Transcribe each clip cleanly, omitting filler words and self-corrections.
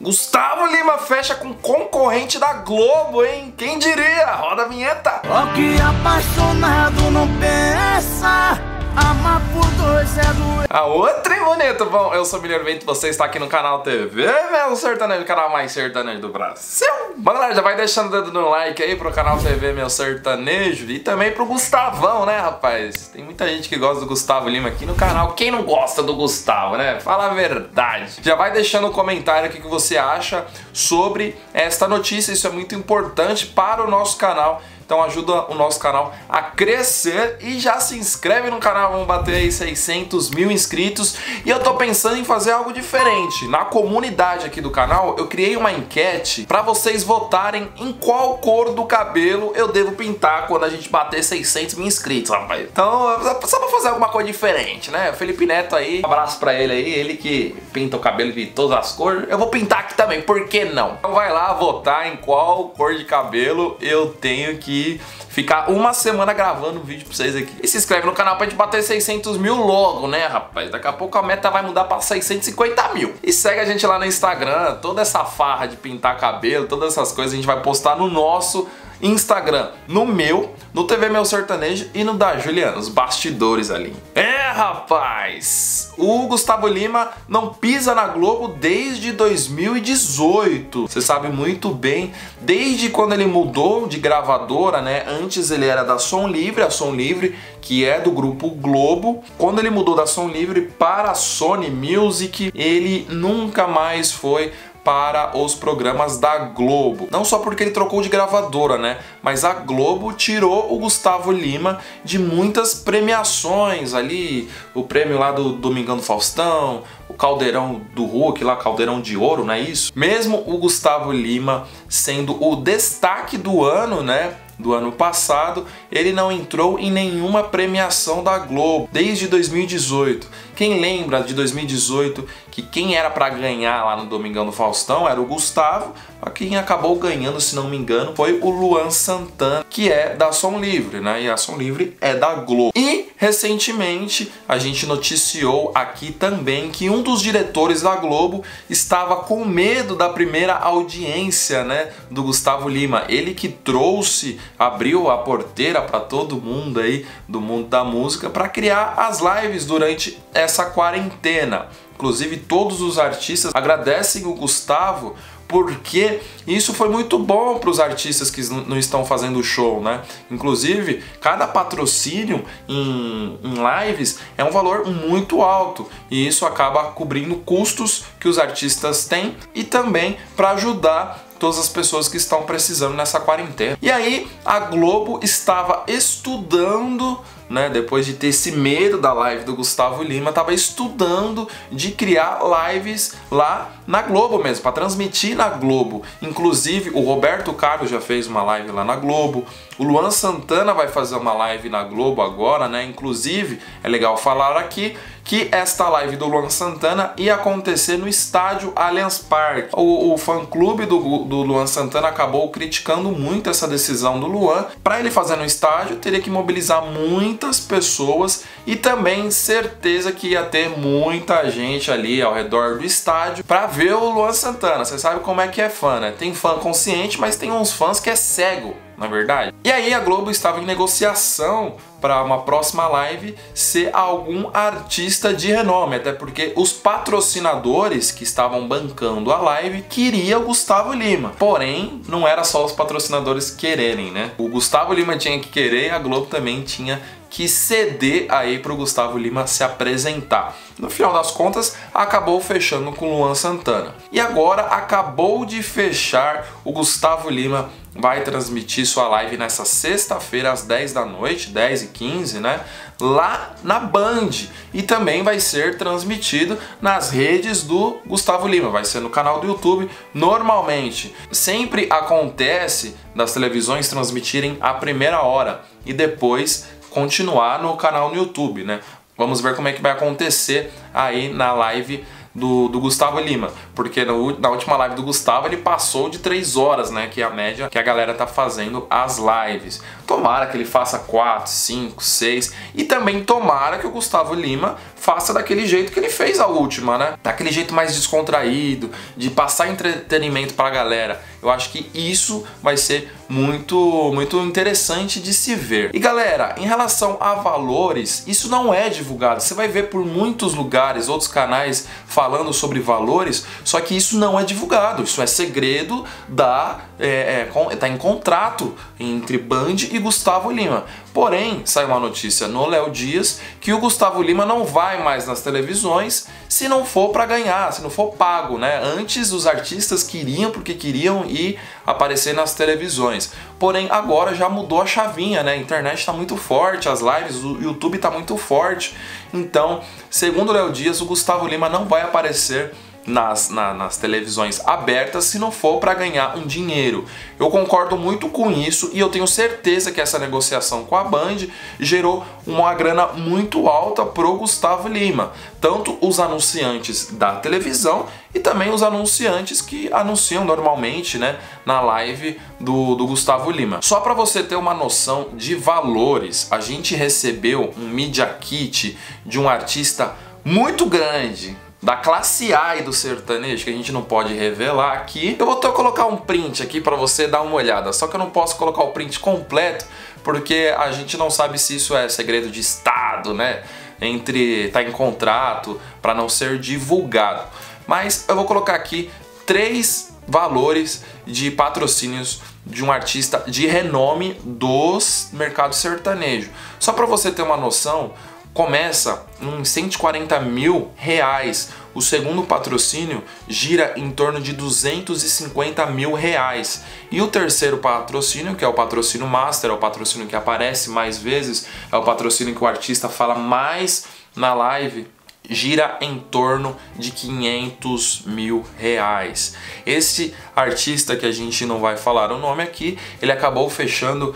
Gusttavo Lima fecha com concorrente da Globo, hein? Quem diria? Roda a vinheta! O que apaixonado não pensa, amar por dois é doer. A outra, hein, bonito? Bom, eu sou o Müller Bento, você está aqui no canal TV Meu Sertanejo, o canal mais sertanejo do Brasil. Bom, galera, já vai deixando o dedo no like aí pro canal TV Meu Sertanejo e também pro Gustavão, né, rapaz? Tem muita gente que gosta do Gusttavo Lima aqui no canal. Quem não gosta do Gusttavo, né? Fala a verdade. Já vai deixando o comentário aqui que você acha sobre esta notícia. Isso é muito importante para o nosso canal. Então ajuda o nosso canal a crescer e já se inscreve no canal, vamos bater aí 600 mil inscritos. E eu tô pensando em fazer algo diferente. Na comunidade aqui do canal, eu criei uma enquete pra vocês votarem em qual cor do cabelo eu devo pintar quando a gente bater 600 mil inscritos, rapaz. Então, só pra fazer alguma coisa diferente, né? O Felipe Neto aí, um abraço pra ele aí, ele que pinta o cabelo de todas as cores. Eu vou pintar aqui também, por que não? Então vai lá votar em qual cor de cabelo eu tenho que ficar uma semana gravando um vídeo pra vocês aqui. E se inscreve no canal pra gente bater 600 mil logo, né, rapaz? Daqui a pouco a meta vai mudar pra 650 mil. E segue a gente lá no Instagram. Toda essa farra de pintar cabelo, todas essas coisas a gente vai postar no nosso Instagram, no meu, no TV Meu Sertanejo e no da Juliana, os bastidores ali. É, rapaz! O Gusttavo Lima não pisa na Globo desde 2018. Você sabe muito bem, desde quando ele mudou de gravadora, né? Antes ele era da Som Livre, a Som Livre, que é do grupo Globo. Quando ele mudou da Som Livre para a Sony Music, ele nunca mais foi para os programas da Globo. Não só porque ele trocou de gravadora, né? Mas a Globo tirou o Gusttavo Lima de muitas premiações ali. O prêmio lá do Domingão do Faustão, o Caldeirão do Hulk, lá, Caldeirão de Ouro, não é isso? Mesmo o Gusttavo Lima sendo o destaque do ano, né? Do ano passado, ele não entrou em nenhuma premiação da Globo desde 2018. Quem lembra de 2018 que quem era para ganhar lá no Domingão do Faustão era o Gusttavo, mas quem acabou ganhando, se não me engano, foi o Luan Santana, que é da Som Livre, né? E a Som Livre é da Globo. E recentemente a gente noticiou aqui também que um dos diretores da Globo estava com medo da primeira audiência, né, do Gusttavo Lima. Ele que trouxe, abriu a porteira para todo mundo aí do mundo da música para criar as lives durante essa quarentena. Inclusive, todos os artistas agradecem o Gusttavo porque isso foi muito bom para os artistas que não estão fazendo show, né? Inclusive, cada patrocínio em lives é um valor muito alto e isso acaba cobrindo custos que os artistas têm e também para ajudar todas as pessoas que estão precisando nessa quarentena. E aí, a Globo estava estudando, né, depois de ter esse medo da live do Gusttavo Lima, estava estudando de criar lives lá na Globo mesmo, para transmitir na Globo. Inclusive, o Roberto Carlos já fez uma live lá na Globo, o Luan Santana vai fazer uma live na Globo agora, né? Inclusive, é legal falar aqui que esta live do Luan Santana ia acontecer no estádio Allianz Park. O fã-clube do Luan Santana acabou criticando muito essa decisão do Luan. Para ele fazer no estádio, teria que mobilizar muitas pessoas e também certeza que ia ter muita gente ali ao redor do estádio para ver o Luan Santana. Você sabe como é que é fã, né? Tem fã consciente, mas tem uns fãs que é cego, na verdade. E aí a Globo estava em negociação para uma próxima live ser algum artista de renome, até porque os patrocinadores que estavam bancando a live queriam o Gusttavo Lima. Porém, não era só os patrocinadores quererem, né? O Gusttavo Lima tinha que querer e a Globo também tinha que ceder aí pro Gusttavo Lima se apresentar. No final das contas, acabou fechando com o Luan Santana. E agora acabou de fechar, o Gusttavo Lima vai transmitir sua live nessa sexta-feira às 10 da noite, 10h15, né? Lá na Band. E também vai ser transmitido nas redes do Gusttavo Lima. Vai ser no canal do YouTube. Normalmente, sempre acontece das televisões transmitirem a primeira hora e depois continuar no canal no YouTube, né? Vamos ver como é que vai acontecer aí na live do Gusttavo Lima, porque na última live do Gusttavo ele passou de 3 horas, né, que é a média que a galera tá fazendo as lives. Tomara que ele faça 4, 5, 6 e também tomara que o Gusttavo Lima faça daquele jeito que ele fez a última, né? Daquele jeito mais descontraído, de passar entretenimento pra galera. Eu acho que isso vai ser muito interessante de se ver. E galera, em relação a valores, isso não é divulgado. Você vai ver por muitos lugares, outros canais falando sobre valores, só que isso não é divulgado. Isso é segredo tá em contrato entre Band e Gusttavo Lima. Porém, saiu uma notícia no Léo Dias que o Gusttavo Lima não vai mais nas televisões se não for para ganhar, se não for pago, né? Antes os artistas queriam porque queriam ir aparecer nas televisões. Porém, agora já mudou a chavinha, né? A internet tá muito forte, as lives, o YouTube tá muito forte. Então, segundo o Léo Dias, o Gusttavo Lima não vai aparecer nas televisões abertas se não for para ganhar um dinheiro. Eu concordo muito com isso e eu tenho certeza que essa negociação com a Band gerou uma grana muito alta pro Gusttavo Lima, tanto os anunciantes da televisão e também os anunciantes que anunciam normalmente, né, na live do Gusttavo Lima. Só para você ter uma noção de valores, a gente recebeu um media kit de um artista muito grande da classe A e do sertanejo, que a gente não pode revelar aqui. Eu vou até colocar um print aqui pra você dar uma olhada, só que eu não posso colocar o print completo, porque a gente não sabe se isso é segredo de estado, né? Tá em contrato, pra não ser divulgado. Mas eu vou colocar aqui 3 valores de patrocínios de um artista de renome do mercado sertanejo. Só pra você ter uma noção, começa em 140 mil reais. O segundo patrocínio gira em torno de 250 mil reais. E o terceiro patrocínio, que é o patrocínio master, é o patrocínio que aparece mais vezes, é o patrocínio que o artista fala mais na live, gira em torno de 500 mil reais. Esse artista, que a gente não vai falar o nome aqui, ele acabou fechando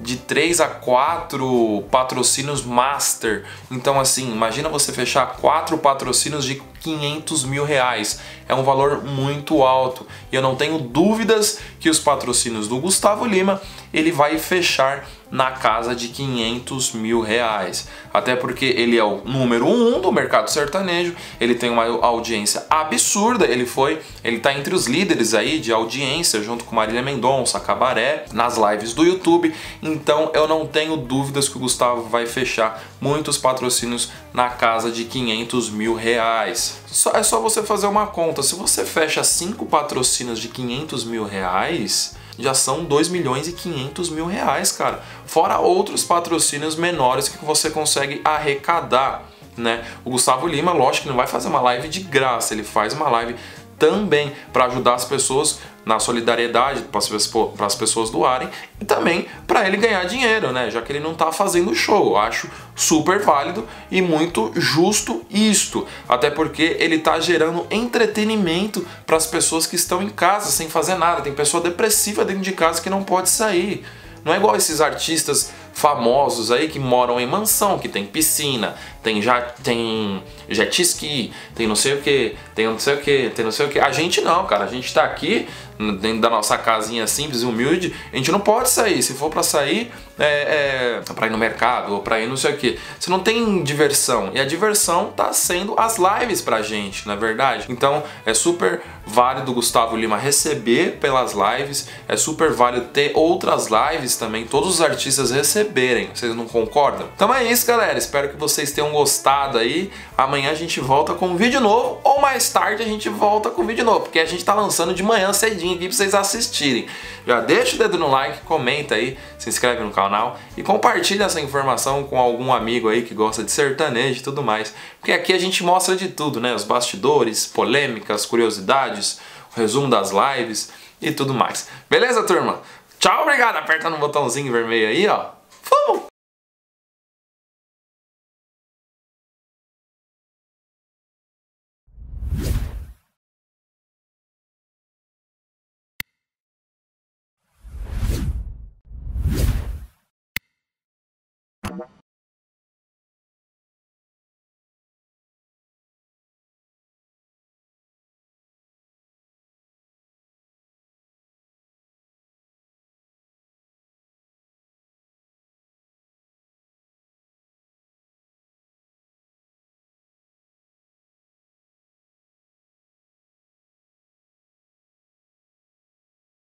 de 3 a 4 patrocínios master. Então assim, imagina você fechar 4 patrocínios de 500 mil reais. É um valor muito alto. E eu não tenho dúvidas que os patrocínios do Gusttavo Lima, ele vai fechar na casa de 500 mil reais. Até porque ele é o número 1 do mercado sertanejo, ele tem uma audiência absurda, ele tá entre os líderes aí de audiência, junto com Marília Mendonça, Cabaré, nas lives do YouTube. Então eu não tenho dúvidas que o Gusttavo vai fechar muitos patrocínios na casa de 500 mil reais. É só você fazer uma conta, se você fecha 5 patrocínios de 500 mil reais... já são 2 milhões e 500 mil reais, cara. Fora outros patrocínios menores que você consegue arrecadar, né? O Gusttavo Lima, lógico, não vai fazer uma live de graça. Ele faz uma live também para ajudar as pessoas na solidariedade, para as pessoas doarem e também para ele ganhar dinheiro, né? Já que ele não tá fazendo show. Eu acho super válido e muito justo isto, até porque ele tá gerando entretenimento para as pessoas que estão em casa sem fazer nada. Tem pessoa depressiva dentro de casa que não pode sair. Não é igual esses artistas famosos aí que moram em mansão, que tem piscina, tem jet ski, tem não sei o que, tem não sei o que, tem não sei o que. A gente não, cara, a gente tá aqui dentro da nossa casinha simples e humilde, a gente não pode sair. Se for pra sair, pra ir no mercado ou pra ir não sei o que. Você não tem diversão, e a diversão tá sendo as lives pra gente, não é verdade? Então é super válido o Gusttavo Lima receber pelas lives, é super válido ter outras lives também, todos os artistas receberem, vocês não concordam? Então é isso, galera, espero que vocês tenham gostado aí. Amanhã a gente volta com um vídeo novo, ou mais tarde a gente volta com um vídeo novo, porque a gente tá lançando de manhã cedinho aqui pra vocês assistirem. Já deixa o dedo no like, comenta aí, se inscreve no canal e compartilha essa informação com algum amigo aí que gosta de sertanejo e tudo mais, porque aqui a gente mostra de tudo, né? Os bastidores, polêmicas, curiosidades, o resumo das lives e tudo mais. Beleza, turma? Tchau, obrigado. Aperta no botãozinho vermelho aí, ó. Fomos!